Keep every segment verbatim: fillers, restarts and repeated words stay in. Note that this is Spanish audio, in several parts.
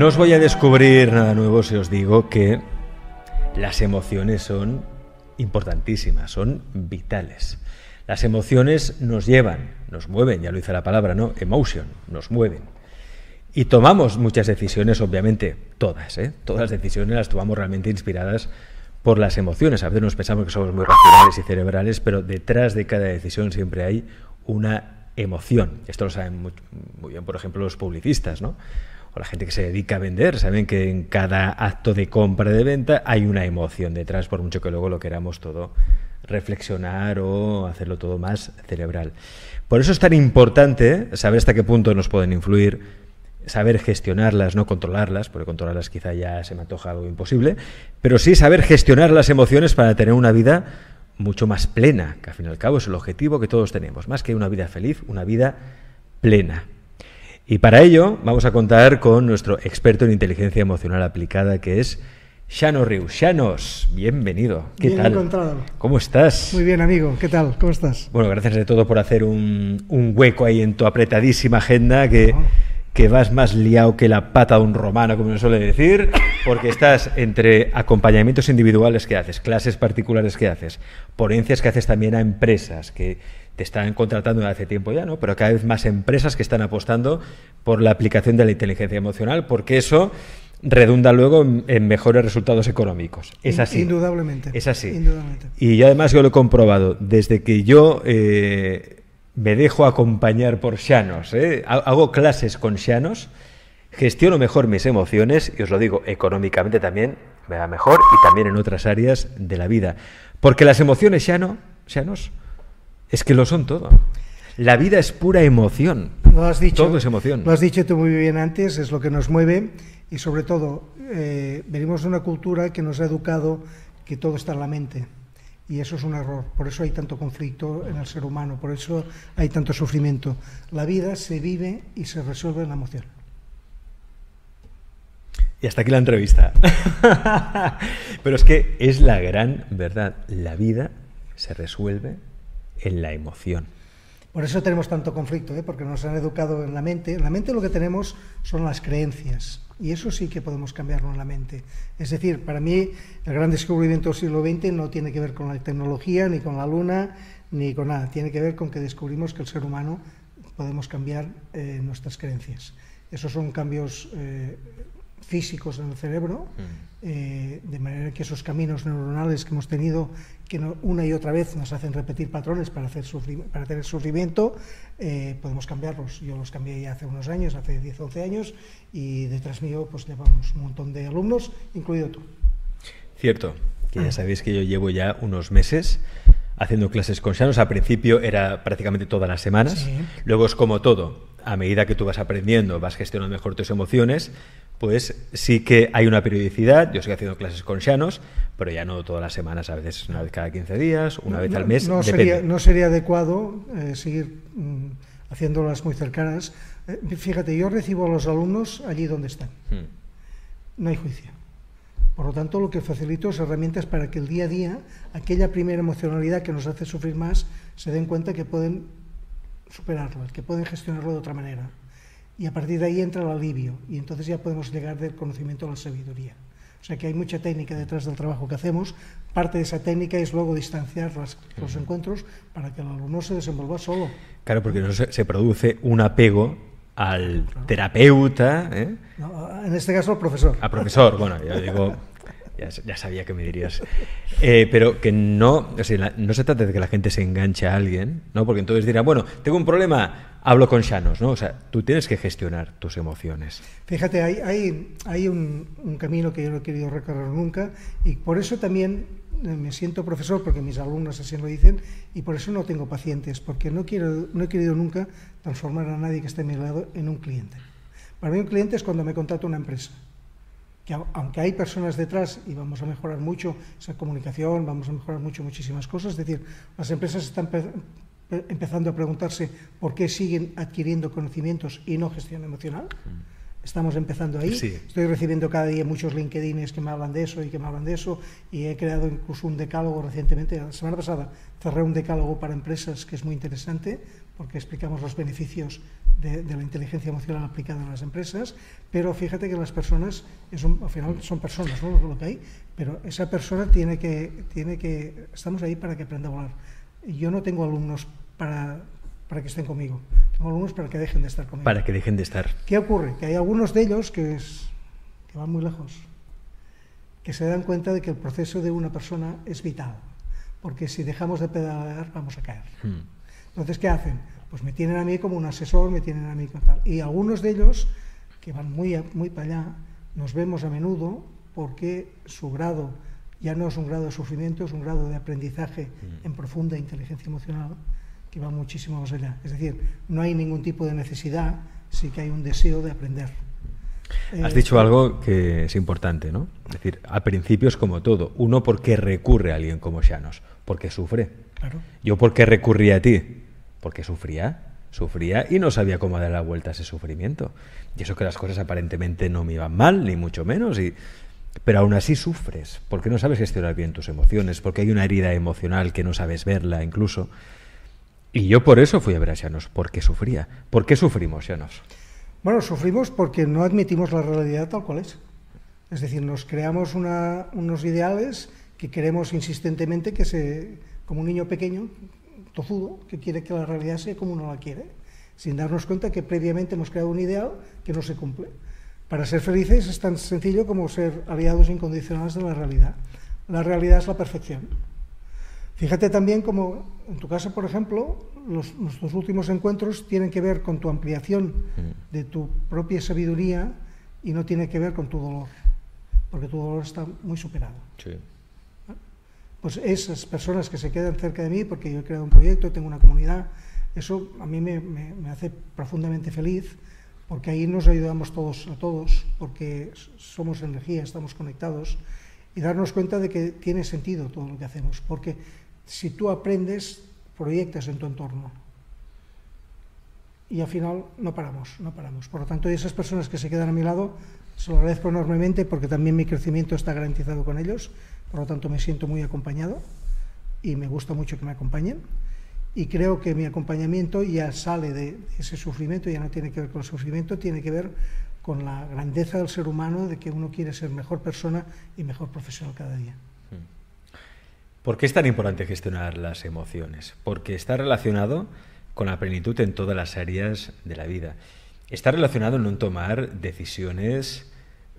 No os voy a descubrir nada nuevo si os digo que las emociones son importantísimas, son vitales. Las emociones nos llevan, nos mueven, ya lo dice la palabra, ¿no? Emotion, nos mueven. Y tomamos muchas decisiones, obviamente, todas, ¿eh? Todas las decisiones las tomamos realmente inspiradas por las emociones. A veces nos pensamos que somos muy racionales y cerebrales, pero detrás de cada decisión siempre hay una emoción. Esto lo saben muy, muy bien, por ejemplo, los publicistas, ¿no? O la gente que se dedica a vender, saben que en cada acto de compra y de venta hay una emoción detrás, por mucho que luego lo queramos todo reflexionar o hacerlo todo más cerebral. Por eso es tan importante saber hasta qué punto nos pueden influir, saber gestionarlas, no controlarlas, porque controlarlas quizá ya se me antoja algo imposible, pero sí saber gestionar las emociones para tener una vida mucho más plena, que al fin y al cabo es el objetivo que todos tenemos, más que una vida feliz, una vida plena. Y para ello vamos a contar con nuestro experto en inteligencia emocional aplicada, que es Xanos Rius. Xanos, bienvenido. ¿Qué bien tal? Encontrado. ¿Cómo estás? Muy bien, amigo. ¿Qué tal? ¿Cómo estás? Bueno, gracias de todo por hacer un, un hueco ahí en tu apretadísima agenda, que, no. que vas más liado que la pata de un romano, como se suele decir, porque estás entre acompañamientos individuales que haces, clases particulares que haces, ponencias que haces también a empresas, que te están contratando desde hace tiempo ya, ¿no? Pero cada vez más empresas que están apostando por la aplicación de la inteligencia emocional, porque eso redunda luego en, en mejores resultados económicos. Es así. Indudablemente. Es así. Indudablemente. Y yo, además, yo lo he comprobado. Desde que yo eh, me dejo acompañar por Xanos, ¿eh? hago clases con Xanos, gestiono mejor mis emociones, y os lo digo, económicamente también me va mejor, y también en otras áreas de la vida. Porque las emociones, Xano, Xanos, es que lo son todo. La vida es pura emoción. Lo has dicho. Todo es emoción. Lo has dicho tú muy bien antes, es lo que nos mueve, y sobre todo eh, venimos de una cultura que nos ha educado que todo está en la mente, y eso es un error. Por eso hay tanto conflicto en el ser humano, por eso hay tanto sufrimiento. La vida se vive y se resuelve en la emoción. Y hasta aquí la entrevista. Pero es que es la gran verdad. La vida se resuelve en la emoción. Por eso tenemos tanto conflicto, ¿eh? Porque nos han educado en la mente. En la mente lo que tenemos son las creencias, y eso sí que podemos cambiarlo en la mente. Es decir, para mí el gran descubrimiento del siglo veinte no tiene que ver con la tecnología, ni con la luna, ni con nada. Tiene que ver con que descubrimos que el ser humano podemos cambiar eh, nuestras creencias. Esos son cambios eh, físicos en el cerebro, eh, de manera que esos caminos neuronales que hemos tenido, que no, una y otra vez nos hacen repetir patrones para, hacer para tener sufrimiento, eh, podemos cambiarlos. Yo los cambié ya hace unos años, hace diez, once años, y detrás mío pues llevamos un montón de alumnos, incluido tú. Cierto, que ya sabéis que yo llevo ya unos meses haciendo clases con Xanos. Al principio era prácticamente todas las semanas, sí. Luego es como todo, a medida que tú vas aprendiendo, vas gestionando mejor tus emociones, pues sí que hay una periodicidad. Yo sigo haciendo clases con Xanos, pero ya no todas las semanas, a veces una vez cada quince días, una no, vez al mes, no sería, no sería adecuado eh, seguir mm, haciéndolas muy cercanas. Eh, fíjate, yo recibo a los alumnos allí donde están, hmm. no hay juicio. Por lo tanto, lo que facilito es herramientas para que el día a día, aquella primera emocionalidad que nos hace sufrir más, se den cuenta que pueden superarlo, que pueden gestionarlo de otra manera. Y a partir de ahí entra el alivio, y entonces ya podemos llegar del conocimiento a la sabiduría. O sea que hay mucha técnica detrás del trabajo que hacemos. Parte de esa técnica es luego distanciar las, los uh-huh. encuentros para que el alumno se desenvuelva solo. Claro, porque no se, se produce un apego al claro. terapeuta, ¿eh? No, en este caso al profesor. Al profesor, bueno, yo digo, ya, ya sabía que me dirías. Eh, pero que no, o sea, la, no se trata de que la gente se enganche a alguien, ¿no? Porque entonces dirá, bueno, tengo un problema, hablo con Xanos, ¿no? O sea, tú tienes que gestionar tus emociones. Fíjate, hay, hay, hay un, un camino que yo no he querido recorrer nunca, y por eso también me siento profesor, porque mis alumnos así lo dicen, y por eso no tengo pacientes, porque no, quiero, no he querido nunca transformar a nadie que esté a mi lado en un cliente. Para mí un cliente es cuando me contrata una empresa, que aunque hay personas detrás y vamos a mejorar mucho esa comunicación, vamos a mejorar mucho muchísimas cosas. Es decir, las empresas están empezando a preguntarse por qué siguen adquiriendo conocimientos y no gestión emocional. Estamos empezando ahí. Sí. Estoy recibiendo cada día muchos LinkedInes que me hablan de eso y que me hablan de eso, y he creado incluso un decálogo recientemente. La semana pasada cerré un decálogo para empresas que es muy interesante, porque explicamos los beneficios de, de la inteligencia emocional aplicada a las empresas, pero fíjate que las personas, es un, al final son personas, ¿no?, lo que hay, pero esa persona tiene que, tiene que, estamos ahí para que aprenda a volar. Yo no tengo alumnos para, para que estén conmigo, tengo alumnos para que dejen de estar conmigo. Para que dejen de estar. ¿Qué ocurre? Que hay algunos de ellos que, es, que van muy lejos, que se dan cuenta de que el proceso de una persona es vital, porque si dejamos de pedalear vamos a caer. Hmm. Entonces, ¿qué hacen? Pues me tienen a mí como un asesor, me tienen a mí como tal. Y algunos de ellos, que van muy, muy para allá, nos vemos a menudo porque su grado ya no es un grado de sufrimiento, es un grado de aprendizaje mm. en profunda inteligencia emocional que va muchísimo más allá. Es decir, no hay ningún tipo de necesidad, sí que hay un deseo de aprender. Has eh, dicho algo que es importante, ¿no? Es decir, a principios como todo. Uno, porque recurre a alguien como Xanos, porque sufre. Claro. Yo, porque recurrí a ti, porque sufría, sufría y no sabía cómo dar la vuelta a ese sufrimiento. Y eso que las cosas aparentemente no me iban mal, ni mucho menos, y, pero aún así sufres, porque no sabes gestionar bien tus emociones, porque hay una herida emocional que no sabes verla incluso. Y yo por eso fui a ver a Xanos, porque sufría. ¿Por qué sufrimos, Xanos? Bueno, sufrimos porque no admitimos la realidad tal cual es. Es decir, nos creamos una, unos ideales que queremos insistentemente que se... como un niño pequeño, tozudo, que quiere que la realidad sea como uno la quiere, sin darnos cuenta que previamente hemos creado un ideal que no se cumple. Para ser felices es tan sencillo como ser aliados incondicionales de la realidad. La realidad es la perfección. Fíjate también como, en tu caso, por ejemplo, los, nuestros últimos encuentros tienen que ver con tu ampliación de tu propia sabiduría y no tiene que ver con tu dolor, porque tu dolor está muy superado. Sí. Pues esas personas que se quedan cerca de mí, porque yo he creado un proyecto, tengo una comunidad, eso a mí me, me, me hace profundamente feliz, porque ahí nos ayudamos todos a todos, porque somos energía, estamos conectados, y darnos cuenta de que tiene sentido todo lo que hacemos, porque si tú aprendes, proyectas en tu entorno. Y al final no paramos, no paramos. Por lo tanto, esas personas que se quedan a mi lado, se lo agradezco enormemente, porque también mi crecimiento está garantizado con ellos. Por lo tanto, me siento muy acompañado y me gusta mucho que me acompañen. Y creo que mi acompañamiento ya sale de ese sufrimiento, ya no tiene que ver con el sufrimiento, tiene que ver con la grandeza del ser humano, de que uno quiere ser mejor persona y mejor profesional cada día. ¿Por qué es tan importante gestionar las emociones? Porque está relacionado con la plenitud en todas las áreas de la vida. Está relacionado en no tomar decisiones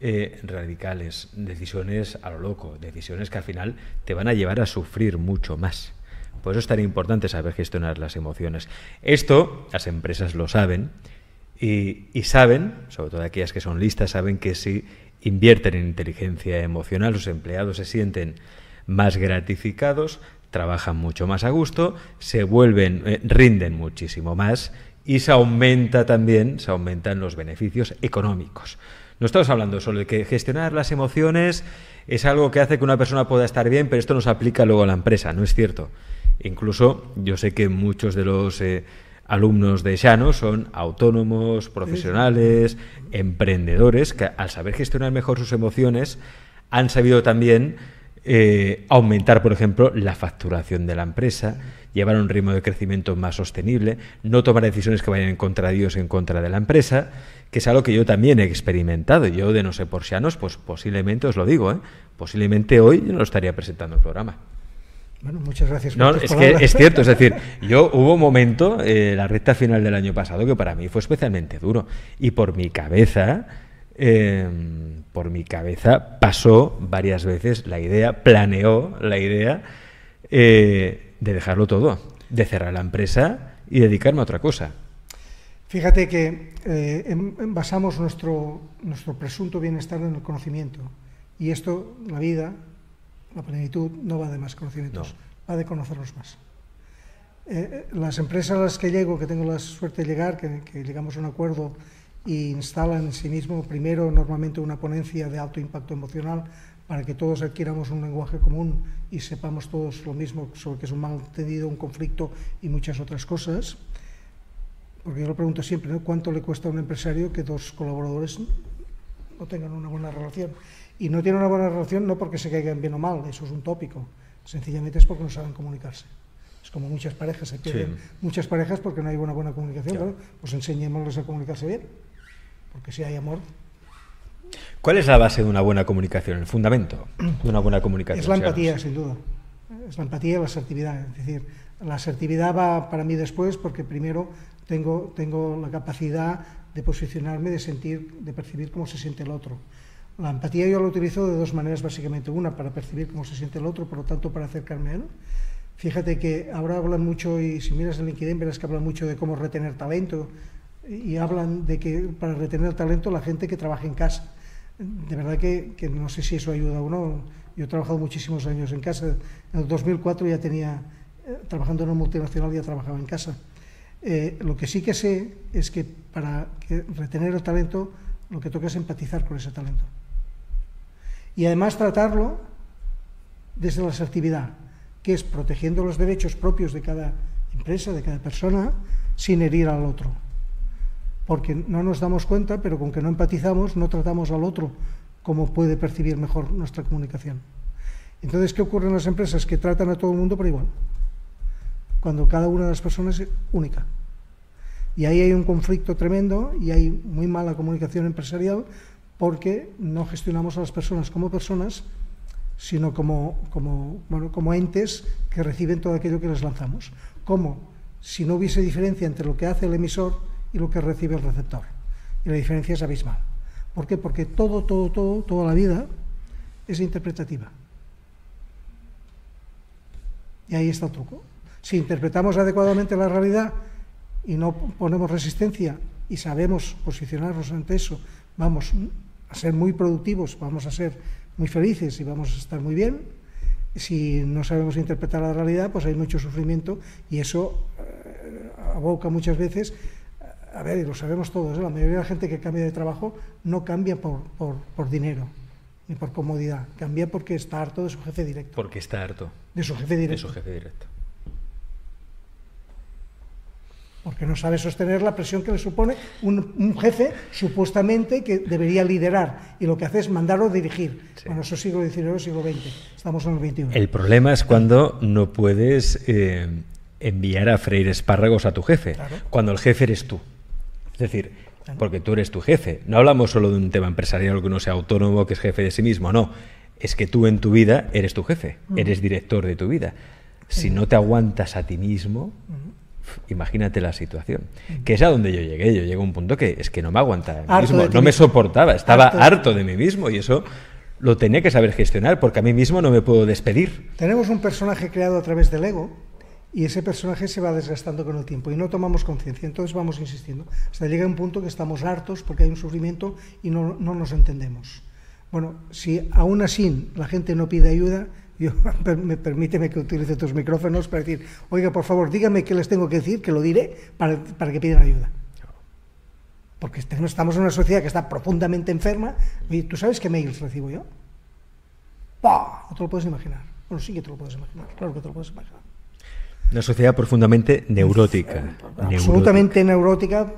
Eh, radicales, decisiones a lo loco, decisiones que al final te van a llevar a sufrir mucho más. Por eso es tan importante saber gestionar las emociones. Esto las empresas lo saben y, y saben, sobre todo aquellas que son listas, saben que si invierten en inteligencia emocional, sus empleados se sienten más gratificados, trabajan mucho más a gusto, se vuelven, eh, rinden muchísimo más y se aumenta también, se aumentan los beneficios económicos. No estamos hablando solo de que gestionar las emociones es algo que hace que una persona pueda estar bien, pero esto no se aplica luego a la empresa, no es cierto. Incluso yo sé que muchos de los eh, alumnos de Xanos son autónomos, profesionales, sí, emprendedores, que al saber gestionar mejor sus emociones han sabido también eh, aumentar, por ejemplo, la facturación de la empresa, llevar un ritmo de crecimiento más sostenible, no tomar decisiones que vayan en contra de Dios, en contra de la empresa, que es algo que yo también he experimentado. Yo, de no ser por Xanos, pues posiblemente, os lo digo, ¿eh? posiblemente hoy yo no estaría presentando el programa. Bueno, muchas gracias. No, es que es cierto, es decir, yo hubo un momento, eh, la recta final del año pasado, que para mí fue especialmente duro, y por mi cabeza, eh, por mi cabeza pasó varias veces la idea, planeó la idea, eh, de dejarlo todo, de cerrar la empresa y dedicarme a otra cosa. Fíjate que eh, en, en basamos nuestro, nuestro presunto bienestar en el conocimiento. Y esto, la vida, la plenitud, no va de más conocimientos, no. Va de conocernos más. Eh, las empresas a las que llego, que tengo la suerte de llegar, que, que llegamos a un acuerdo y instalan en sí mismo primero normalmente una ponencia de alto impacto emocional, para que todos adquiramos un lenguaje común y sepamos todos lo mismo sobre qué es un malentendido, un conflicto y muchas otras cosas. Porque yo lo pregunto siempre, ¿no? ¿Cuánto le cuesta a un empresario que dos colaboradores no tengan una buena relación? Y no tienen una buena relación no porque se caigan bien o mal, eso es un tópico, sencillamente es porque no saben comunicarse. Es como muchas parejas, se pierden sí. muchas parejas porque no hay una buena comunicación, claro. Claro, pues enseñémosles a comunicarse bien, porque si hay amor... ¿Cuál es la base de una buena comunicación, el fundamento de una buena comunicación? Es la empatía, sin duda, es la empatía y la asertividad, es decir, la asertividad va para mí después porque primero tengo, tengo la capacidad de posicionarme, de sentir, de percibir cómo se siente el otro. La empatía yo la utilizo de dos maneras básicamente, una para percibir cómo se siente el otro, por lo tanto para acercarme a él. Fíjate que ahora hablan mucho, y si miras en LinkedIn verás que hablan mucho de cómo retener talento, y hablan de que para retener talento la gente que trabaja en casa. De verdad que, que no sé si eso ayuda o no. Yo he trabajado muchísimos años en casa. En el dos mil cuatro ya tenía, trabajando en una multinacional, ya trabajaba en casa. Eh, lo que sí que sé es que para que retener el talento lo que toca es empatizar con ese talento. Y además tratarlo desde la asertividad, que es protegiendo los derechos propios de cada empresa, de cada persona, sin herir al otro. Porque no nos damos cuenta, pero con que no empatizamos, no tratamos al otro como puede percibir mejor nuestra comunicación. Entonces, ¿qué ocurre en las empresas? Que tratan a todo el mundo por igual, cuando cada una de las personas es única. Y ahí hay un conflicto tremendo y hay muy mala comunicación empresarial porque no gestionamos a las personas como personas, sino como, como, bueno, como entes que reciben todo aquello que les lanzamos. Como si no hubiese diferencia entre lo que hace el emisor y lo que recibe el receptor. Y la diferencia es abismal. ¿Por qué? Porque todo, todo, todo, toda la vida es interpretativa. Y ahí está el truco. Si interpretamos adecuadamente la realidad y no ponemos resistencia y sabemos posicionarnos ante eso, vamos a ser muy productivos, vamos a ser muy felices y vamos a estar muy bien. Si no sabemos interpretar la realidad, pues hay mucho sufrimiento y eso eh, aboca muchas veces, a ver, y lo sabemos todos, ¿eh? La mayoría de la gente que cambia de trabajo no cambia por, por, por dinero ni por comodidad, cambia porque está harto de su jefe directo. Porque está harto. De su jefe directo. De su jefe directo. Porque no sabe sostener la presión que le supone un, un jefe supuestamente que debería liderar y lo que hace es mandarlo dirigir. Sí. Bueno, eso es siglo diecinueve, siglo veinte, estamos en el veintiuno. El problema es cuando no puedes eh, enviar a freír espárragos a tu jefe, claro. Cuando el jefe eres tú. Es decir, claro. Porque tú eres tu jefe. No hablamos solo de un tema empresarial que uno sea autónomo, que es jefe de sí mismo, no. Es que tú en tu vida eres tu jefe, uh-huh. Eres director de tu vida. Si uh-huh. no te aguantas a ti mismo... Uh-huh. Imagínate la situación, que es a donde yo llegué, yo llegué a un punto que es que no me aguantaba a mí mismo, no me soportaba, estaba harto. harto de mí mismo y eso lo tenía que saber gestionar porque a mí mismo no me puedo despedir. Tenemos un personaje creado a través del ego y ese personaje se va desgastando con el tiempo y no tomamos conciencia, entonces vamos insistiendo, hasta llega un punto que estamos hartos porque hay un sufrimiento y no, no nos entendemos. Bueno, si aún así la gente no pide ayuda, yo, me, permíteme que utilice tus micrófonos para decir, oiga, por favor, díganme qué les tengo que decir, que lo diré, para, para que pidan ayuda. Porque estamos en una sociedad que está profundamente enferma. Oye, ¿tú sabes qué mails recibo yo? ¡Pah! No te lo puedes imaginar. Bueno, sí que te lo puedes imaginar, claro que te lo puedes imaginar. Una sociedad profundamente neurótica. Absolutamente neurótica,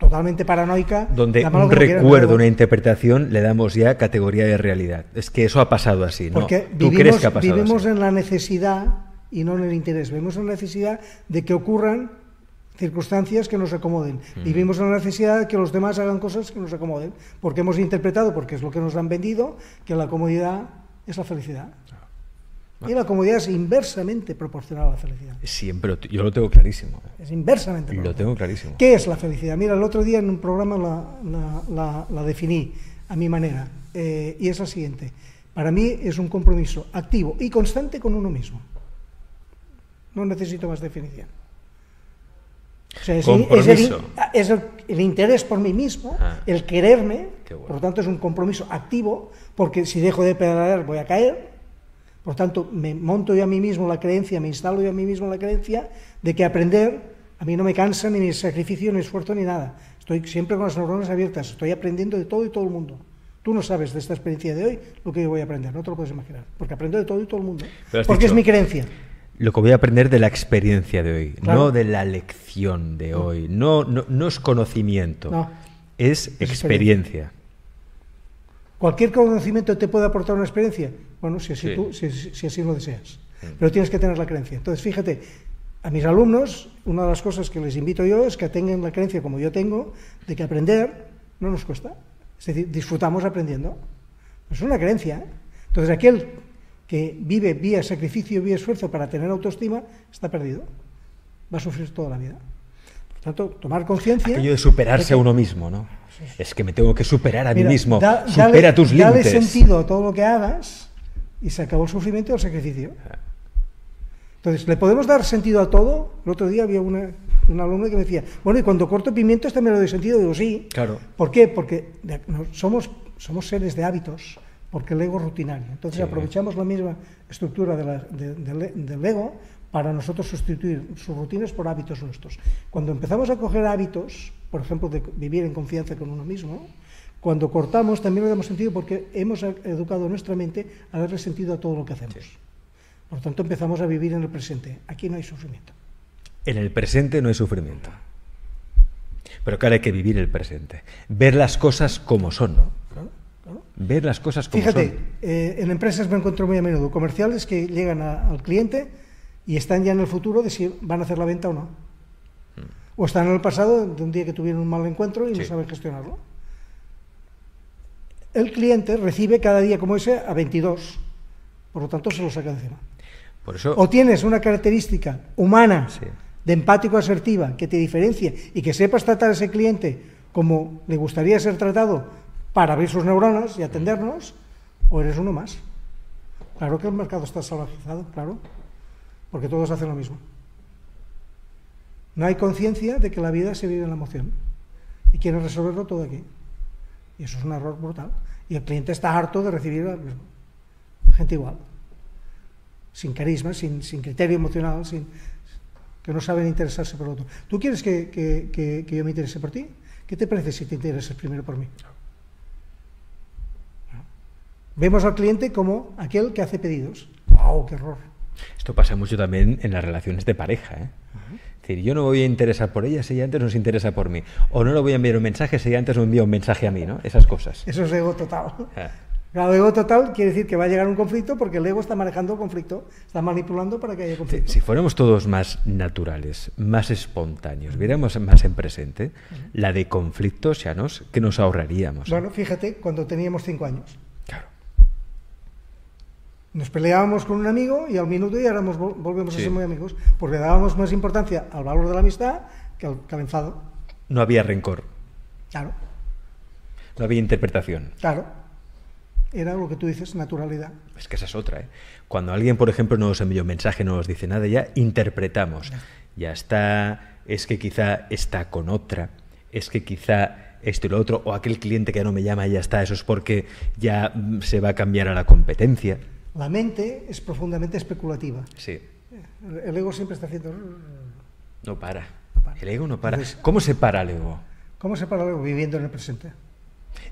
totalmente paranoica. Donde un recuerdo, una interpretación, le damos ya categoría de realidad. Es que eso ha pasado así, ¿no? Porque ¿tú vivimos, crees que ha pasado vivimos así? En la necesidad y no en el interés. Vivimos en la necesidad de que ocurran circunstancias que nos acomoden. Mm. Vivimos en la necesidad de que los demás hagan cosas que nos acomoden. Porque hemos interpretado, porque es lo que nos han vendido, que la comodidad es la felicidad. Y la comodidad es inversamente proporcional a la felicidad. Siempre, yo lo tengo clarísimo. Es inversamente proporcional. Lo tengo clarísimo. ¿Qué es la felicidad? Mira, el otro día en un programa la, la, la, la definí a mi manera, eh, y es la siguiente. Para mí es un compromiso activo y constante con uno mismo. No necesito más definición. O sea, es, es, el, es el, el interés por mí mismo, ah, el quererme, bueno. Por lo tanto es un compromiso activo, porque si dejo de pedalear voy a caer. Por tanto, me monto yo a mí mismo la creencia, me instalo yo a mí mismo la creencia de que aprender a mí no me cansa ni mi sacrificio, ni esfuerzo, ni nada. Estoy siempre con las neuronas abiertas, estoy aprendiendo de todo y todo el mundo. Tú no sabes de esta experiencia de hoy lo que yo voy a aprender, no te lo puedes imaginar, porque aprendo de todo y todo el mundo, porque dicho, es mi creencia. Lo que voy a aprender de la experiencia de hoy, claro. No de la lección de hoy, no, no, no es conocimiento, no. Es, es experiencia. experiencia. ¿Cualquier conocimiento te puede aportar una experiencia? Bueno, si así, sí. tú, si, si así lo deseas. Pero tienes que tener la creencia. Entonces, fíjate, A mis alumnos, una de las cosas que les invito yo es que tengan la creencia, como yo tengo, de que aprender no nos cuesta. Es decir, disfrutamos aprendiendo. Es una creencia. Entonces, aquel que vive vía sacrificio, vía esfuerzo para tener autoestima, está perdido. Va a sufrir toda la vida. Por tanto, tomar conciencia... Aquello de superarse de que, a uno mismo, ¿no? Es, es que me tengo que superar a mira, mí mismo. Da, Supera dale, tus límites. Dale sentido a todo lo que hagas y se acabó el sufrimiento y el sacrificio. Entonces, ¿le podemos dar sentido a todo? El otro día había una, un alumno que me decía, bueno, y cuando corto pimientos también le doy sentido. Digo, sí. Claro. ¿Por qué? Porque somos, somos seres de hábitos, porque el ego es rutinario. Entonces, sí. aprovechamos la misma estructura de la, de, de, del ego para nosotros sustituir sus rutinas por hábitos nuestros. Cuando empezamos a coger hábitos, por ejemplo, de vivir en confianza con uno mismo, cuando cortamos también le damos sentido porque hemos educado nuestra mente a darle sentido a todo lo que hacemos. Sí. Por tanto, empezamos a vivir en el presente. Aquí no hay sufrimiento. En el presente no hay sufrimiento. Pero claro, hay que vivir el presente. Ver las cosas como son. Claro, claro, claro. Ver las cosas como Fíjate, son. Fíjate, eh, en empresas me encuentro muy a menudo comerciales que llegan a, al cliente y están ya en el futuro de si van a hacer la venta o no. Mm. O están en el pasado de un día que tuvieron un mal encuentro y sí. no saben gestionarlo. El cliente recibe cada día como ese a veintidós. Por lo tanto, se lo saca de encima. Por eso... O tienes una característica humana, sí. de empático-asertiva, que te diferencia y que sepas tratar a ese cliente como le gustaría ser tratado para abrir sus neuronas y atendernos, o eres uno más. Claro que el mercado está salvajizado, claro, porque todos hacen lo mismo. No hay conciencia de que la vida se vive en la emoción y quieren resolverlo todo aquí. Y eso es un error brutal. Y el cliente está harto de recibir lo mismo. Gente igual. Sin carisma, sin, sin criterio emocional, sin, que no saben interesarse por el otro. ¿Tú quieres que, que, que, que yo me interese por ti? ¿Qué te parece si te interesas primero por mí? No. Vemos al cliente como aquel que hace pedidos. ¡Wow, qué horror! Esto pasa mucho también en las relaciones de pareja, ¿eh? Uh-huh. Es decir, yo no me voy a interesar por ella si ella antes no se interesa por mí. O no le voy a enviar un mensaje si ella antes no envía un mensaje a mí, ¿no? Esas cosas. Eso es ego total. Ah. Claro, ego total quiere decir que va a llegar un conflicto porque el ego está manejando el conflicto, está manipulando para que haya conflicto. Si, si fuéramos todos más naturales, más espontáneos, viéramos más en presente, uh-huh. la de conflictos, ya nos, que nos ahorraríamos. Bueno, fíjate, cuando teníamos cinco años. Claro. Nos peleábamos con un amigo y al minuto ya éramos, volvemos sí. a ser muy amigos, porque dábamos más importancia al valor de la amistad que al, que al enfado. No había rencor. Claro. No había interpretación. Claro. Era lo que tú dices, naturalidad. Es que esa es otra, ¿eh? Cuando alguien, por ejemplo, no nos envía un mensaje, no nos dice nada, ya interpretamos. No. Ya está, es que quizá está con otra, es que quizá esto y lo otro, o aquel cliente que ya no me llama, ya está, eso es porque ya se va a cambiar a la competencia. La mente es profundamente especulativa. Sí. El ego siempre está haciendo... No para. No para. El ego no para. Entonces, ¿cómo se para el ego? ¿Cómo se para el ego? Viviendo en el presente.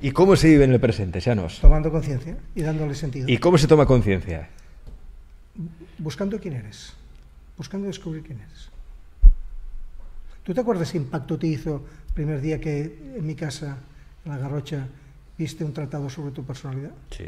¿Y cómo se vive en el presente, Xanos? Tomando conciencia y dándole sentido. ¿Y cómo se toma conciencia? Buscando quién eres, buscando descubrir quién eres. ¿Tú te acuerdas qué impacto te hizo el primer día que en mi casa, en la Garrocha, viste un tratado sobre tu personalidad? Sí,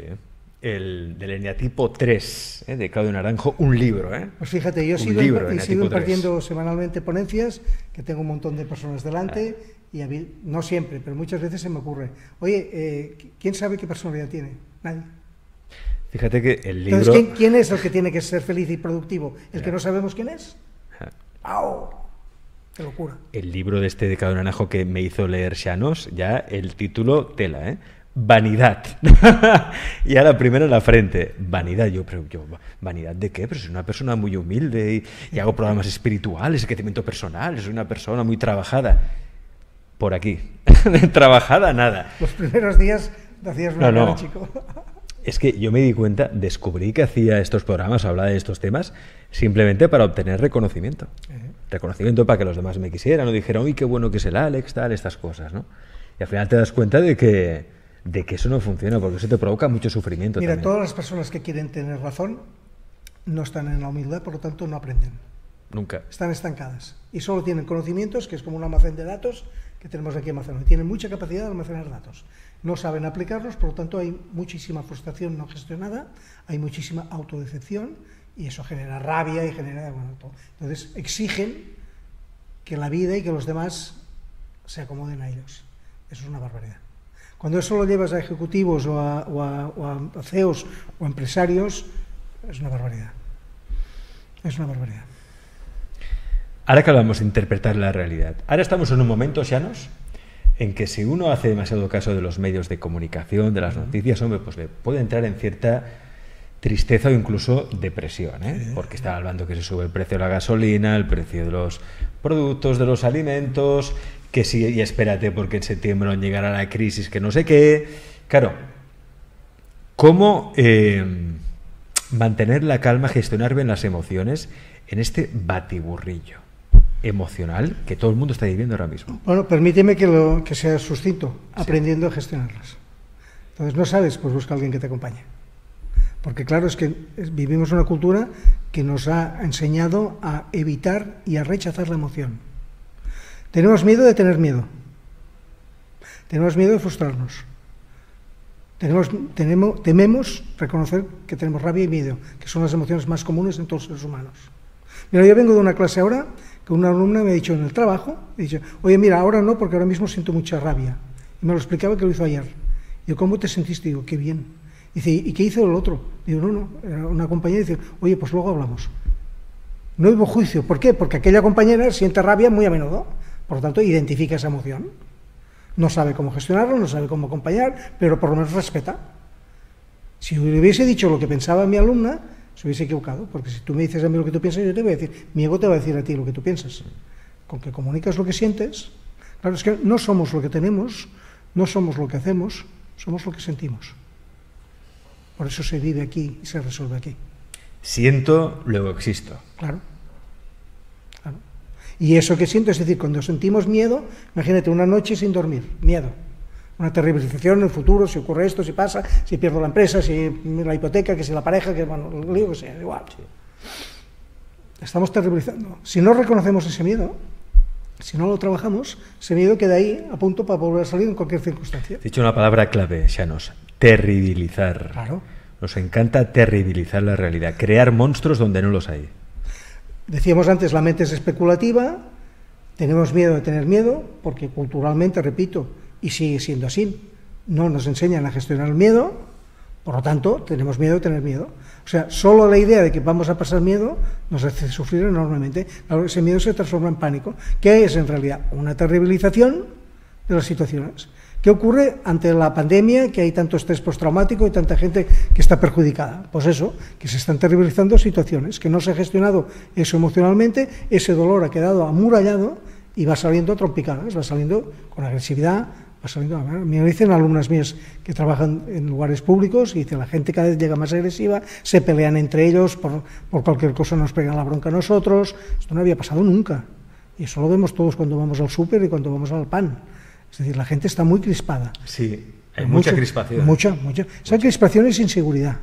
el del eneatipo tres, ¿eh? De Claudio Naranjo, un libro. ¿eh? Pues fíjate, yo sigo, libro, y sigo impartiendo semanalmente ponencias, que tengo un montón de personas delante... Ah. Y a mí, no siempre, pero muchas veces se me ocurre, oye, eh, ¿quién sabe qué personalidad tiene? Nadie. Fíjate que el libro... Entonces, ¿quién, quién es el que tiene que ser feliz y productivo? ¿El yeah. que no sabemos quién es? ¡Au! ¡Qué locura! El libro de este de Claudio Naranjo que me hizo leer Xanos, ya el título tela, ¿eh? Vanidad. Y ahora primero en la frente. Vanidad. Yo, pero yo, ¿vanidad de qué? Pero soy una persona muy humilde y, y hago programas espirituales, crecimiento personal, soy una persona muy trabajada. Por aquí. Trabajada, nada. Los primeros días te hacías una no, no. chico. Es que yo me di cuenta, descubrí que hacía estos programas, hablaba de estos temas, simplemente para obtener reconocimiento. Uh-huh. Reconocimiento para que los demás me quisieran, o dijeran, uy, qué bueno que es el Alex, tal, estas cosas, ¿no? Y al final te das cuenta de que, de que eso no funciona, porque eso te provoca mucho sufrimiento. Mira, también. Todas las personas que quieren tener razón no están en la humildad, por lo tanto no aprenden. Nunca. Están estancadas. Y solo tienen conocimientos, que es como un almacén de datos, que tenemos aquí almacenado. Tienen mucha capacidad de almacenar datos. No saben aplicarlos, por lo tanto hay muchísima frustración no gestionada, hay muchísima autodecepción y eso genera rabia y genera... Bueno, todo. Entonces exigen que la vida y que los demás se acomoden a ellos. Eso es una barbaridad. Cuando eso lo llevas a ejecutivos o a, o a, o a C E Os o a empresarios, es una barbaridad. Es una barbaridad. Ahora que hablamos de interpretar la realidad, ahora estamos en un momento, Xanos, en que si uno hace demasiado caso de los medios de comunicación, de las noticias, hombre, pues le puede entrar en cierta tristeza o incluso depresión, ¿eh? Porque está hablando que se sube el precio de la gasolina, el precio de los productos, de los alimentos, que sí, y espérate porque en septiembre llegará la crisis, que no sé qué. Claro, ¿cómo eh, mantener la calma, gestionar bien las emociones en este batiburrillo emocional que todo el mundo está viviendo ahora mismo? Bueno, permíteme que, lo, que sea sucinto, aprendiendo sí. a gestionarlas. Entonces, no sabes, pues busca a alguien que te acompañe. Porque claro, es que vivimos una cultura que nos ha enseñado a evitar y a rechazar la emoción. Tenemos miedo de tener miedo. Tenemos miedo de frustrarnos. Tenemos, tenemos, tememos reconocer que tenemos rabia y miedo, que son las emociones más comunes en todos los seres humanos. Mira, yo vengo de una clase ahora que una alumna me ha dicho en el trabajo, me ha dicho, oye, mira, ahora no, porque ahora mismo siento mucha rabia. Y me lo explicaba que lo hizo ayer. Yo, ¿cómo te sentiste? Digo, qué bien. Dice, ¿y qué hizo el otro? Digo, no, no, era una compañera. Dice, oye, pues luego hablamos. No hubo juicio. ¿Por qué? Porque aquella compañera siente rabia muy a menudo. Por lo tanto, identifica esa emoción. No sabe cómo gestionarlo, no sabe cómo acompañar, pero por lo menos respeta. Si le hubiese dicho lo que pensaba mi alumna, se hubiese equivocado, porque si tú me dices a mí lo que tú piensas, yo te voy a decir, mi ego te va a decir a ti lo que tú piensas. Con que comunicas lo que sientes, claro, es que no somos lo que tenemos, no somos lo que hacemos, somos lo que sentimos. Por eso se vive aquí y se resuelve aquí. Siento, luego existo. Claro. Claro. Y eso que siento, es decir, cuando sentimos miedo, imagínate una noche sin dormir, miedo. Una terribilización en el futuro, si ocurre esto, si pasa, si pierdo la empresa, si la hipoteca, que si la pareja, que bueno, el lío, que sea, igual. Sí. Estamos terribilizando. Si no reconocemos ese miedo, si no lo trabajamos, ese miedo queda ahí a punto para volver a salir en cualquier circunstancia. He dicho una palabra clave, Xanos, terribilizar. Claro. Nos encanta terribilizar la realidad, crear monstruos donde no los hay. Decíamos antes, la mente es especulativa, tenemos miedo de tener miedo, porque culturalmente, repito, y sigue siendo así, no nos enseñan a gestionar el miedo, por lo tanto, tenemos miedo de tener miedo. O sea, solo la idea de que vamos a pasar miedo nos hace sufrir enormemente. Claro, ese miedo se transforma en pánico, que es en realidad una terribilización de las situaciones. ¿Qué ocurre ante la pandemia, que hay tanto estrés postraumático y tanta gente que está perjudicada? Pues eso, que se están terribilizando situaciones, que no se ha gestionado eso emocionalmente, ese dolor ha quedado amurallado y va saliendo a trompicadas, va saliendo con agresividad. Me dicen alumnas mías que trabajan en lugares públicos y dicen, la gente cada vez llega más agresiva, se pelean entre ellos, por, por cualquier cosa nos pegan la bronca a nosotros. Esto no había pasado nunca. Y eso lo vemos todos cuando vamos al súper y cuando vamos al pan. Es decir, la gente está muy crispada. Sí, hay mucha, mucha crispación. Mucha, mucha. Esa mucha. crispación es inseguridad.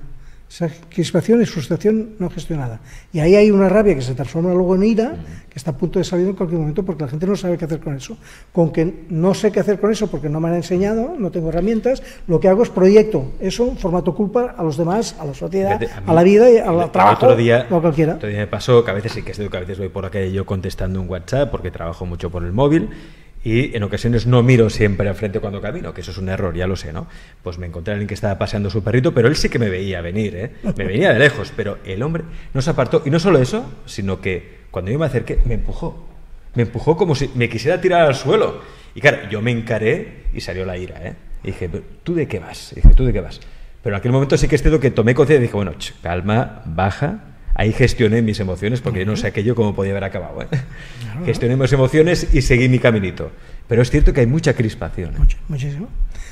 Esa crispación es frustración no gestionada. Y ahí hay una rabia que se transforma luego en ira, que está a punto de salir en cualquier momento porque la gente no sabe qué hacer con eso. Con que no sé qué hacer con eso porque no me han enseñado, no tengo herramientas, lo que hago es proyecto eso en formato culpa a los demás, a la sociedad, a, mí, a la vida, y a la trabajo, otro día, o a cualquiera. Otro día me pasó que a veces sí que, estoy, que a veces voy por acá yo contestando un WhatsApp porque trabajo mucho por el móvil. Y en ocasiones no miro siempre al frente cuando camino, que eso es un error, ya lo sé, ¿no? Pues me encontré a alguien que estaba paseando su perrito, pero él sí que me veía venir, ¿eh? Me venía de lejos, pero el hombre no se apartó. Y no solo eso, sino que cuando yo me acerqué, me empujó. Me empujó como si me quisiera tirar al suelo. Y claro, yo me encaré y salió la ira, ¿eh? Y dije, ¿tú de qué vas? Y dije, ¿tú de qué vas? Pero en aquel momento sí que es cierto que tomé conciencia y dije, bueno, ch, calma, baja. Ahí gestioné mis emociones, porque yo no sé aquello cómo podía haber acabado, ¿eh? Claro, gestioné mis emociones y seguí mi caminito. Pero es cierto que hay mucha crispación, ¿eh? Mucho, muchísimo.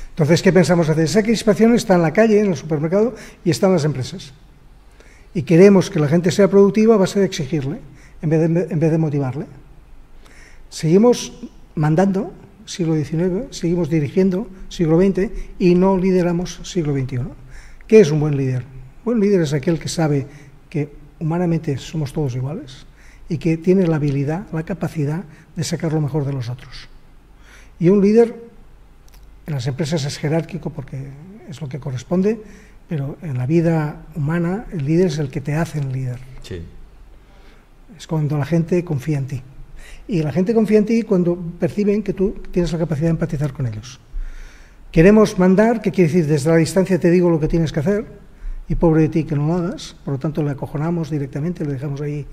Entonces, ¿qué pensamos hacer? Esa crispación está en la calle, en el supermercado, y está en las empresas. Y queremos que la gente sea productiva a base de exigirle, en vez de, en vez de motivarle. Seguimos mandando, siglo diecinueve, seguimos dirigiendo, siglo veinte, y no lideramos, siglo veintiuno. ¿Qué es un buen líder? Un buen líder es aquel que sabe que humanamente somos todos iguales y que tiene la habilidad, la capacidad de sacar lo mejor de los otros. Y un líder en las empresas es jerárquico porque es lo que corresponde, Pero en la vida humana el líder es el que te hace el líder. Sí. Es cuando la gente confía en ti. Y la gente confía en ti cuando perciben que tú tienes la capacidad de empatizar con ellos. Queremos mandar, que quiere decir desde la distancia te digo lo que tienes que hacer, y pobre de ti que no lo hagas, por lo tanto le acojonamos directamente, le dejamos ahí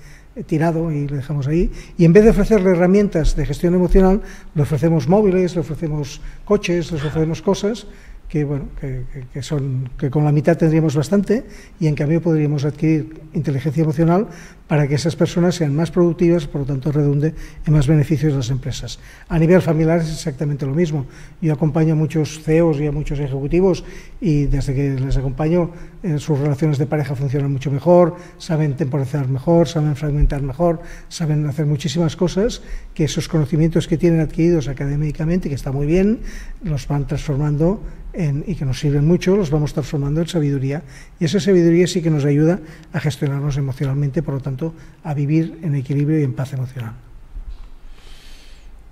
tirado y le dejamos ahí, y en vez de ofrecerle herramientas de gestión emocional, le ofrecemos móviles, le ofrecemos coches, le ofrecemos cosas que, bueno, que, que, son, que con la mitad tendríamos bastante, y en cambio podríamos adquirir inteligencia emocional para que esas personas sean más productivas, por lo tanto redunde en más beneficios de las empresas. A nivel familiar es exactamente lo mismo. Yo acompaño a muchos C E Os y a muchos ejecutivos, y desde que les acompaño, eh, sus relaciones de pareja funcionan mucho mejor, saben temporizar mejor, saben fragmentar mejor, saben hacer muchísimas cosas, que esos conocimientos que tienen adquiridos académicamente, que está muy bien, los van transformando En, y que nos sirven mucho, los vamos transformando en sabiduría, y esa sabiduría sí que nos ayuda a gestionarnos emocionalmente, por lo tanto, a vivir en equilibrio y en paz emocional.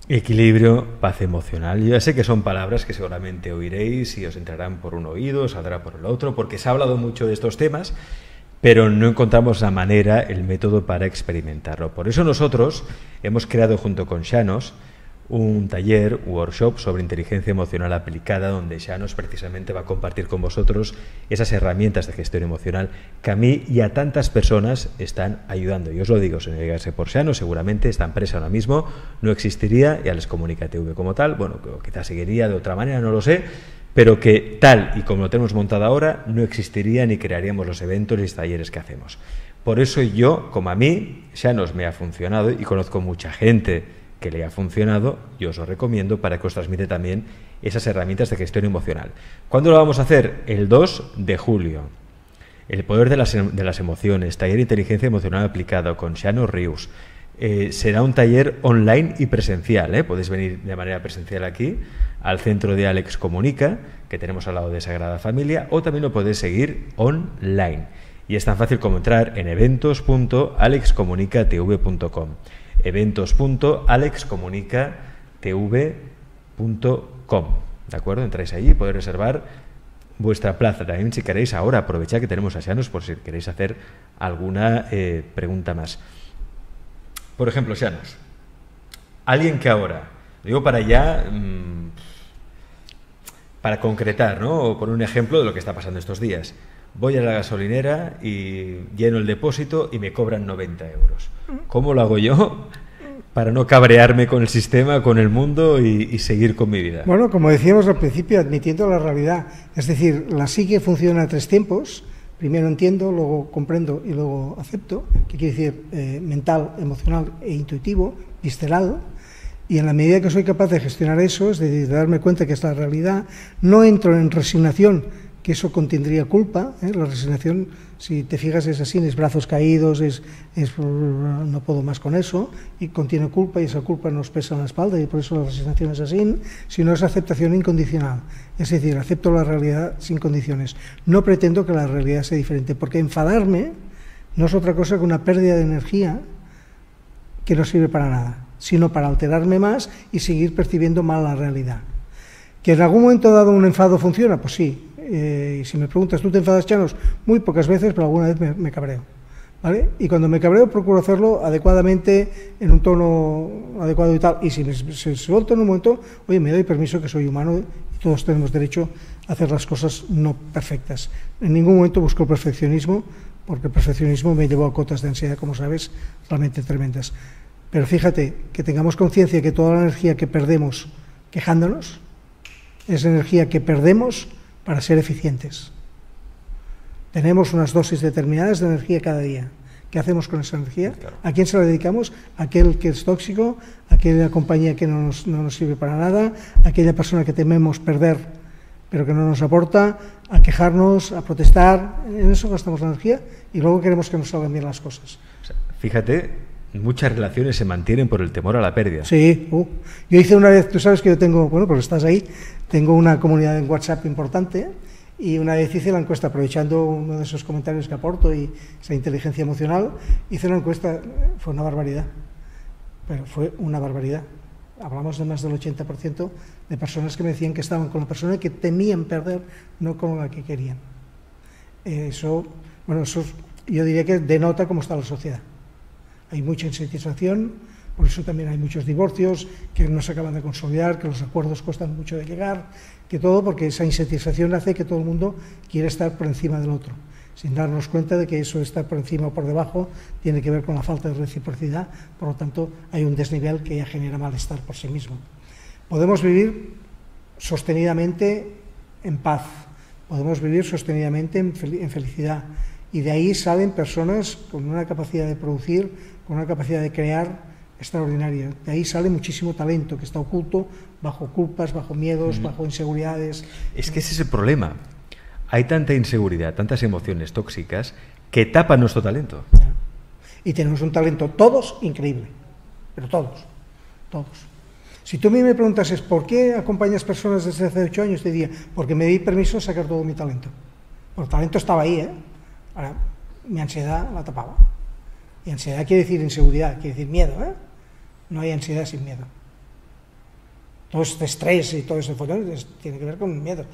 Equilibrio, paz emocional. Yo ya sé que son palabras que seguramente oiréis y os entrarán por un oído, os saldrá por el otro, porque se ha hablado mucho de estos temas, pero no encontramos la manera, el método para experimentarlo. Por eso nosotros hemos creado junto con Xanos un taller, workshop sobre inteligencia emocional aplicada, donde Xanos precisamente va a compartir con vosotros esas herramientas de gestión emocional que a mí y a tantas personas están ayudando. Y os lo digo, si no llegase por Xanos, seguramente esta empresa ahora mismo no existiría, y Alex Comunica T V como tal, bueno, quizás seguiría de otra manera, no lo sé, pero que tal y como lo tenemos montado ahora, no existiría ni crearíamos los eventos y los talleres que hacemos. Por eso yo, como a mí, Xanos me ha funcionado, y conozco mucha gente que le ha funcionado, yo os lo recomiendo para que os transmite también esas herramientas de gestión emocional. ¿Cuándo lo vamos a hacer? El dos de julio. El poder de las, de las emociones, taller de inteligencia emocional aplicado con Xanos Rius. Eh, será un taller online y presencial, ¿eh? Podéis venir de manera presencial aquí, al centro de Alex Comunica, que tenemos al lado de Sagrada Familia, o también lo podéis seguir online. Y es tan fácil como entrar en eventos punto alex comunica t v punto com. eventos punto alex comunica t v punto com, ¿de acuerdo? Entráis allí y podéis reservar vuestra plaza. También, si queréis, ahora aprovechad que tenemos a Xanos por si queréis hacer alguna eh, pregunta más. Por ejemplo, Xanos, alguien que ahora, digo para ya, mmm, para concretar, ¿no? O por un ejemplo de lo que está pasando estos días. Voy a la gasolinera y lleno el depósito y me cobran noventa euros. ¿Cómo lo hago yo para no cabrearme con el sistema, con el mundo y, y seguir con mi vida? Bueno, como decíamos al principio, admitiendo la realidad. Es decir, la psique funciona a tres tiempos. Primero entiendo, luego comprendo y luego acepto, que quiere decir eh, mental, emocional e intuitivo, visceral. Y en la medida que soy capaz de gestionar eso, es decir, de darme cuenta que es la realidad, no entro en resignación, que eso contendría culpa, ¿eh? La resignación, si te fijas, es así, es brazos caídos, es, es no puedo más con eso, y contiene culpa, y esa culpa nos pesa en la espalda, y por eso la resignación es así, sino es aceptación incondicional, es decir, acepto la realidad sin condiciones, no pretendo que la realidad sea diferente, porque enfadarme no es otra cosa que una pérdida de energía que no sirve para nada, sino para alterarme más y seguir percibiendo mal la realidad. ¿Que en algún momento dado un enfado funciona? Pues sí. Eh, y si me preguntas, ¿tú te enfadas, Xanos? Muy pocas veces, pero alguna vez me, me cabreo, ¿vale? Y cuando me cabreo procuro hacerlo adecuadamente, en un tono adecuado y tal, y si me suelto en un momento, oye, me doy permiso que soy humano, y todos tenemos derecho a hacer las cosas no perfectas. En ningún momento busco el perfeccionismo, porque el perfeccionismo me llevó a cotas de ansiedad, como sabes, realmente tremendas. Pero fíjate, que tengamos conciencia que toda la energía que perdemos quejándonos, es energía que perdemos para ser eficientes. Tenemos unas dosis determinadas de energía cada día. ¿Qué hacemos con esa energía? Claro. ¿A quién se la dedicamos? ¿A aquel que es tóxico? ¿A aquella compañía que no nos, no nos sirve para nada? ¿A aquella persona que tememos perder pero que no nos aporta? ¿A quejarnos? ¿A protestar? En eso gastamos la energía y luego queremos que nos salgan bien las cosas. O sea, fíjate, muchas relaciones se mantienen por el temor a la pérdida. Sí, uh. Yo hice una vez, tú sabes que yo tengo, bueno, porque estás ahí, tengo una comunidad en WhatsApp importante, y una vez hice la encuesta, aprovechando uno de esos comentarios que aporto y esa inteligencia emocional, hice una encuesta, fue una barbaridad, pero fue una barbaridad. Hablamos de más del ochenta por ciento de personas que me decían que estaban con la persona que temían perder, no con la que querían. Eso, bueno, eso yo diría que denota cómo está la sociedad. Hay mucha insatisfacción, por eso también hay muchos divorcios que no se acaban de consolidar, que los acuerdos cuestan mucho de llegar, que todo, porque esa insatisfacción hace que todo el mundo quiera estar por encima del otro, sin darnos cuenta de que eso estar por encima o por debajo tiene que ver con la falta de reciprocidad, por lo tanto hay un desnivel que ya genera malestar por sí mismo. Podemos vivir sostenidamente en paz, podemos vivir sostenidamente en felicidad, y de ahí salen personas con una capacidad de producir, con una capacidad de crear extraordinaria. De ahí sale muchísimo talento que está oculto bajo culpas, bajo miedos, mm. bajo inseguridades. Es que ese es el problema. Hay tanta inseguridad, tantas emociones tóxicas que tapan nuestro talento. Y tenemos un talento todos increíble, pero todos, todos. Si tú a mí me preguntases por qué acompañas personas desde hace ocho años, te diría, porque me di permiso de sacar todo mi talento. Porque el talento estaba ahí, ¿eh? Ahora, mi ansiedad la tapaba. Y ansiedad quiere decir inseguridad, quiere decir miedo, ¿eh? No hay ansiedad sin miedo. Todo este estrés y todo ese follón tiene que ver con miedos.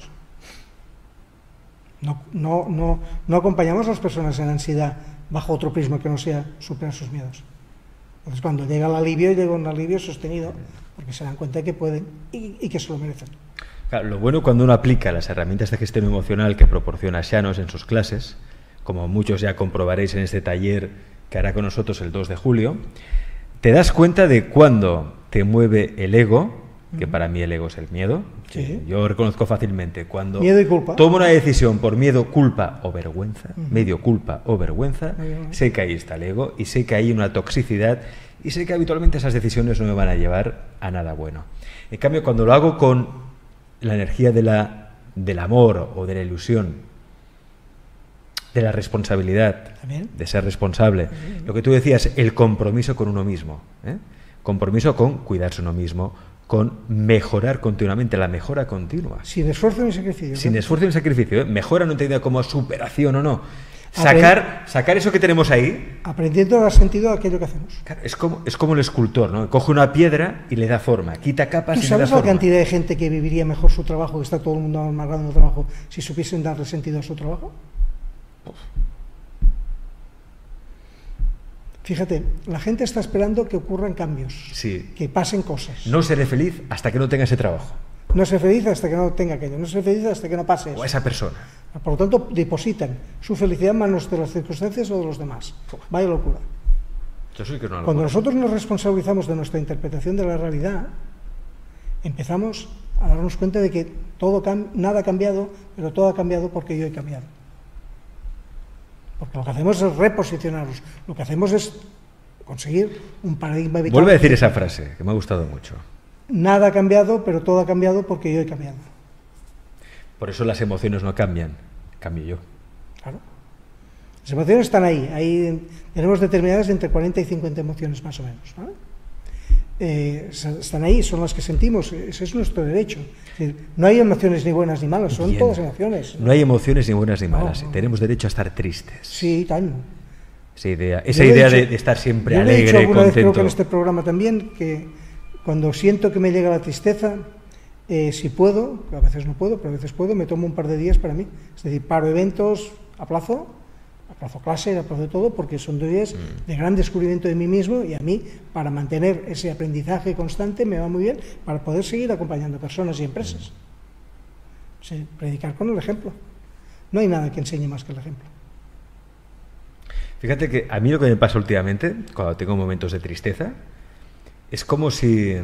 No, no, no, no acompañamos a las personas en ansiedad bajo otro prisma que no sea superar sus miedos. Entonces, cuando llega el alivio, llega un alivio sostenido, porque se dan cuenta de que pueden y, y que se lo merecen. Claro, lo bueno cuando uno aplica las herramientas de gestión emocional que proporciona Xanos en sus clases, como muchos ya comprobaréis en este taller que hará con nosotros el dos de julio, te das cuenta de cuándo te mueve el ego, que para mí el ego es el miedo, sí. Yo reconozco fácilmente cuando miedo y culpa. Tomo una decisión por miedo, culpa o vergüenza, uh-huh. medio culpa o vergüenza, uh-huh. sé que ahí está el ego y sé que hay una toxicidad y sé que habitualmente esas decisiones no me van a llevar a nada bueno. En cambio, cuando lo hago con la energía de la, del amor o de la ilusión, de la responsabilidad, ¿también? De ser responsable. ¿También? Lo que tú decías, el compromiso con uno mismo. ¿eh? Compromiso con cuidarse uno mismo, con mejorar continuamente, la mejora continua. Sin esfuerzo ni sacrificio. Sin ¿no? esfuerzo ni sacrificio. ¿eh? Mejora no entendida como superación o no. Sacar, Aprend sacar eso que tenemos ahí. Aprendiendo a dar sentido a aquello que hacemos. Claro, es, como, es como el escultor, ¿no? Coge una piedra y le da forma, quita capas y le da forma. ¿Sabes la cantidad de gente que viviría mejor su trabajo, que está todo el mundo amargado en el trabajo, si supiesen darle sentido a su trabajo? Fíjate, la gente está esperando que ocurran cambios, sí. que pasen cosas. No seré feliz hasta que no tenga ese trabajo. No seré feliz hasta que no tenga aquello, no seré feliz hasta que no pase eso. O a esa persona. Por lo tanto, depositan su felicidad en manos de las circunstancias o de los demás. Vaya locura. Yo soy que no lo Cuando locura. Nosotros nos responsabilizamos de nuestra interpretación de la realidad, empezamos a darnos cuenta de que todo cam- nada ha cambiado, pero todo ha cambiado porque yo he cambiado. Porque lo que hacemos es reposicionarnos, lo que hacemos es conseguir un paradigma vital. Vuelve a decir esa frase, que me ha gustado mucho. Nada ha cambiado, pero todo ha cambiado porque yo he cambiado. Por eso las emociones no cambian, cambio yo. Claro. Las emociones están ahí, ahí tenemos determinadas entre cuarenta y cincuenta emociones más o menos, ¿vale? Eh, están ahí, son las que sentimos, ese es nuestro derecho. Es decir, no hay emociones ni buenas ni malas, son Bien. todas emociones. No hay emociones ni buenas ni malas, no, no. tenemos derecho a estar tristes. Sí, tan. Esa idea, esa idea dicho, de estar siempre alegre, contento. Yo he dicho alguna vez, creo que en este programa también, que cuando siento que me llega la tristeza, eh, si puedo, a veces no puedo, pero a veces puedo, me tomo un par de días para mí. Es decir, paro eventos, aplazo, aplazo clase, aplazo todo, porque son dos días mm. de gran descubrimiento de mí mismo, y a mí, para mantener ese aprendizaje constante, me va muy bien para poder seguir acompañando personas y empresas. Mm. Sí, predicar con el ejemplo. No hay nada que enseñe más que el ejemplo. Fíjate que a mí lo que me pasa últimamente, cuando tengo momentos de tristeza, es como si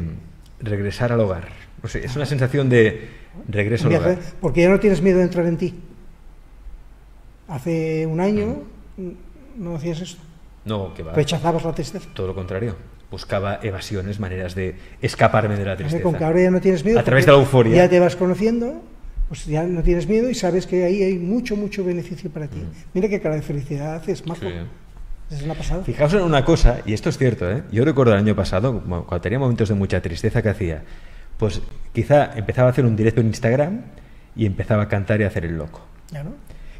regresar al hogar. O sea, es una sensación de regreso al hogar. Porque ya no tienes miedo de entrar en ti. Hace un año no hacías esto. No, que va. Rechazabas la tristeza. Todo lo contrario. Buscaba evasiones, maneras de escaparme de la tristeza. Con que ahora ya no tienes miedo. A través de la euforia. Ya te vas conociendo, pues ya no tienes miedo y sabes que ahí hay mucho, mucho beneficio para ti. Mm. Mira qué cara de felicidad haces, majo. Sí. Es la pasada. Fijaos en una cosa, y esto es cierto, ¿eh? Yo recuerdo el año pasado, cuando tenía momentos de mucha tristeza, que hacía? Pues quizá empezaba a hacer un directo en Instagram y empezaba a cantar y a hacer el loco. Ya no.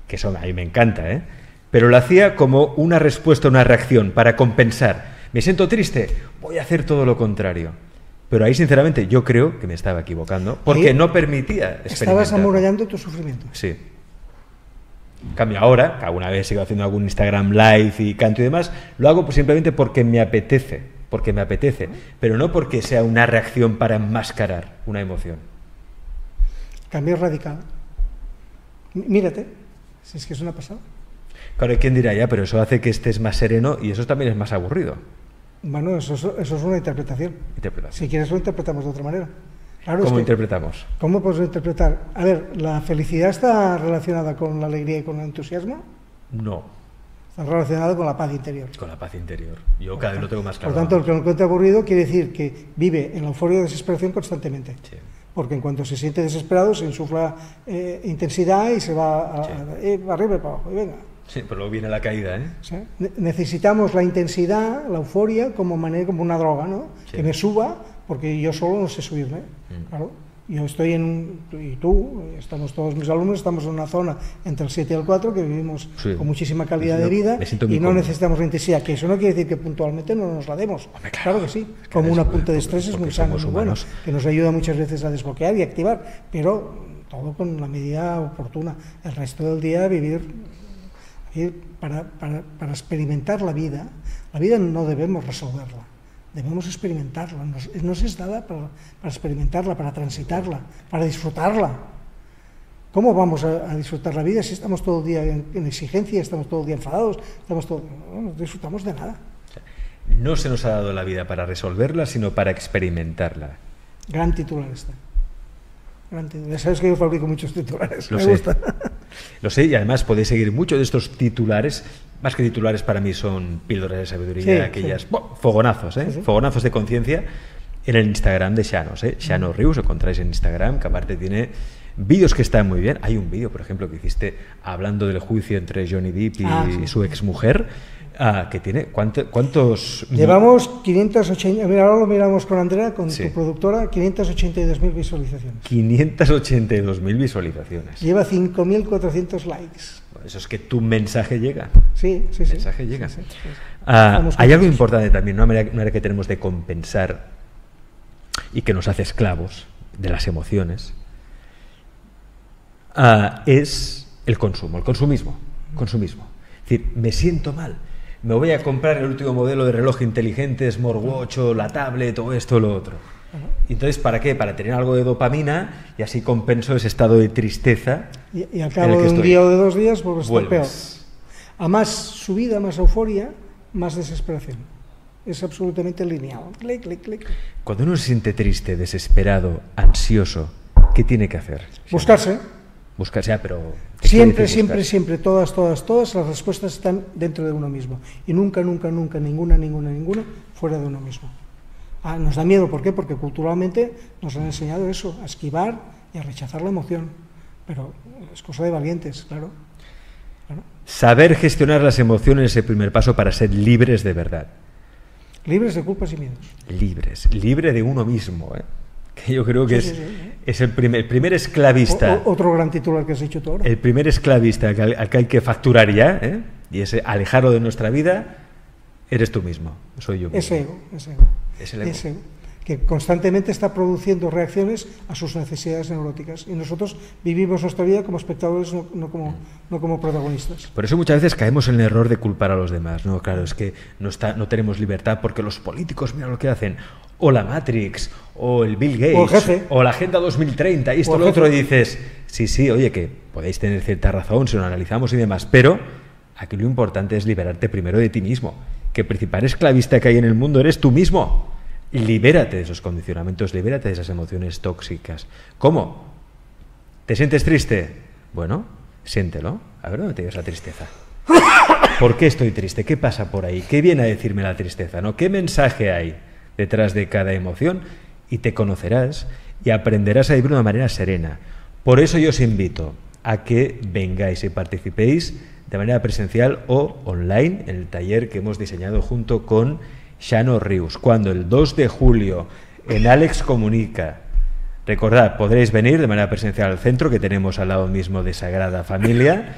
Que son, a mí me encanta, ¿eh? Pero lo hacía como una respuesta, una reacción, para compensar. Me siento triste, voy a hacer todo lo contrario. Pero ahí, sinceramente, yo creo que me estaba equivocando, porque ahí no permitía experimentar. Estabas amurallando tu sufrimiento. Sí. En cambio ahora, alguna vez sigo haciendo algún Instagram Live y canto y demás, lo hago pues simplemente porque me apetece, porque me apetece, pero no porque sea una reacción para enmascarar una emoción. Cambio radical. Mírate, si es que es una pasada. Claro, ¿quién dirá ya? Pero eso hace que estés más sereno y eso también es más aburrido. Bueno, eso, eso, eso es una interpretación. interpretación. Si quieres lo interpretamos de otra manera. Claro, ¿Cómo es que, interpretamos? ¿Cómo puedes interpretar? A ver, ¿la felicidad está relacionada con la alegría y con el entusiasmo? No. Está relacionada con la paz interior. Con la paz interior. Yo cada vez lo tengo más claro. Por tanto, el que lo encuentra aburrido quiere decir que vive en la euforia de desesperación constantemente. Sí. Porque en cuanto se siente desesperado se insufla eh, intensidad y se va a, sí. a, a, arriba y para abajo. Y venga. Sí, pero luego viene la caída, ¿eh? ¿Sí? Ne- necesitamos la intensidad, la euforia, como manera, como una droga, ¿no? Sí. Que me suba, porque yo solo no sé subirme. Mm. Claro. Yo estoy en, y tú, estamos todos mis alumnos, estamos en una zona entre el siete y el cuatro que vivimos sí. con muchísima calidad siento, de vida y no cómodo. necesitamos la intensidad, que eso no quiere decir que puntualmente no nos la demos. Hombre, claro, claro que sí, es que como un apunte de estrés es muy sano, muy bueno, que nos ayuda muchas veces a desbloquear y activar, pero todo con la medida oportuna. El resto del día vivir, vivir para, para, para experimentar la vida, la vida no debemos resolverla. Debemos experimentarla, nos, nos es dada para, para experimentarla, para transitarla, para disfrutarla. ¿Cómo vamos a, a disfrutar la vida si estamos todo el día en, en exigencia, estamos todo el día enfadados, estamos todo, no, no disfrutamos de nada? No se nos ha dado la vida para resolverla, sino para experimentarla. Gran titular este. Gran titular. Ya sabes que yo fabrico muchos titulares, Lo me sé. gusta. Lo sé, y además podéis seguir muchos de estos titulares. Más que titulares para mí son píldoras de sabiduría, sí, aquellas sí. Bueno, fogonazos, ¿eh? Sí. Fogonazos de conciencia en el Instagram de Xanos, ¿eh? Xanos Rius, lo encontráis en Instagram, que aparte tiene vídeos que están muy bien. Hay un vídeo, por ejemplo, que hiciste hablando del juicio entre Johnny Depp y ah, sí. su exmujer, ah, que tiene... ¿cuánto, ¿Cuántos...? Llevamos quinientos ochenta... Mira, ahora lo miramos con Andrea, con sí. tu productora, quinientas ochenta y dos mil visualizaciones. quinientas ochenta y dos mil visualizaciones. Lleva cinco mil cuatrocientos likes. Eso es que tu mensaje llega. Sí, sí, sí. Mensaje llega. Sí, sí, sí. Ah, hay algo importante también, una manera, una manera que tenemos de compensar y que nos hace esclavos de las emociones, ah, es el consumo, el consumismo. consumismo. Es decir, me siento mal, me voy a comprar el último modelo de reloj inteligente, smartwatch, o la tablet, todo esto, lo otro. Entonces, ¿para qué? Para tener algo de dopamina y así compenso ese estado de tristeza. Y, y al cabo de un día o de dos días, pues está peor. A más subida, más euforia, más desesperación. Es absolutamente lineal. Clic, clic, clic. Cuando uno se siente triste, desesperado, ansioso, ¿qué tiene que hacer? Buscarse. Buscarse, ah, pero... Siempre, siempre, siempre, todas, todas, todas las respuestas están dentro de uno mismo. Y nunca, nunca, nunca, ninguna, ninguna, ninguna, fuera de uno mismo. Ah, nos da miedo, ¿por qué? Porque culturalmente nos han enseñado eso, a esquivar y a rechazar la emoción. Pero es cosa de valientes, claro. claro. Saber gestionar las emociones es el primer paso para ser libres de verdad. Libres de culpas y miedos. Libres, libre de uno mismo, ¿eh? Que yo creo que sí, es, sí, sí, sí. es el primer, el primer esclavista. O, otro gran titular que has dicho tú ahora. El primer esclavista al, al que hay que facturar ya, ¿eh? Y ese alejarlo de nuestra vida, eres tú mismo, soy yo mismo. Es ego, es ego. Es el ego. Ese, que constantemente está produciendo reacciones a sus necesidades neuróticas y nosotros vivimos nuestra vida como espectadores, no, no, como, no como protagonistas. Por eso muchas veces caemos en el error de culpar a los demás, ¿no? Claro, es que no, está, no tenemos libertad porque los políticos, mira lo que hacen, o la Matrix, o el Bill Gates, o, el jefe, o la Agenda dos mil treinta, y esto lo otro, y dices, sí, sí, oye, que podéis tener cierta razón si lo analizamos y demás, pero aquí lo importante es liberarte primero de ti mismo, que el principal esclavista que hay en el mundo eres tú mismo. Libérate de esos condicionamientos, libérate de esas emociones tóxicas. ¿Cómo? ¿Te sientes triste? Bueno, siéntelo. A ver dónde te llevas la tristeza. ¿Por qué estoy triste? ¿Qué pasa por ahí? ¿Qué viene a decirme la tristeza? ¿No? ¿Qué mensaje hay detrás de cada emoción? Y te conocerás y aprenderás a vivir de una manera serena. Por eso yo os invito a que vengáis y participéis de manera presencial o online en el taller que hemos diseñado junto con Xanos Rius, cuando el dos de julio en Alex Comunica. Recordad, podréis venir de manera presencial al centro que tenemos al lado mismo de Sagrada Familia,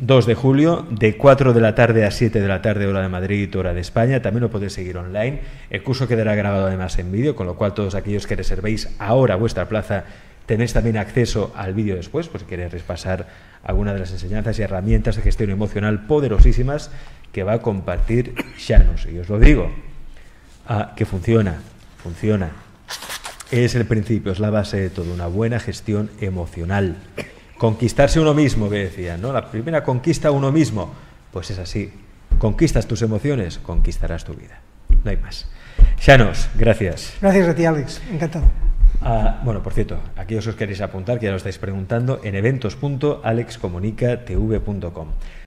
dos de julio, de cuatro de la tarde a siete de la tarde, hora de Madrid, hora de España. También lo podéis seguir online. El curso quedará grabado además en vídeo, con lo cual todos aquellos que reservéis ahora vuestra plaza tenéis también acceso al vídeo después, pues si queréis repasar alguna de las enseñanzas y herramientas de gestión emocional poderosísimas que va a compartir Xanos. Y os lo digo, ah, que funciona, funciona. Es el principio, es la base de todo, una buena gestión emocional. Conquistarse uno mismo, que decían, ¿no? La primera conquista a uno mismo, pues es así. Conquistas tus emociones, conquistarás tu vida. No hay más. Xanos, gracias. Gracias a ti, Alex. Encantado. Ah, bueno, por cierto, aquellos que os queréis apuntar, que ya lo estáis preguntando, en eventos punto alex comunica punto tv punto com.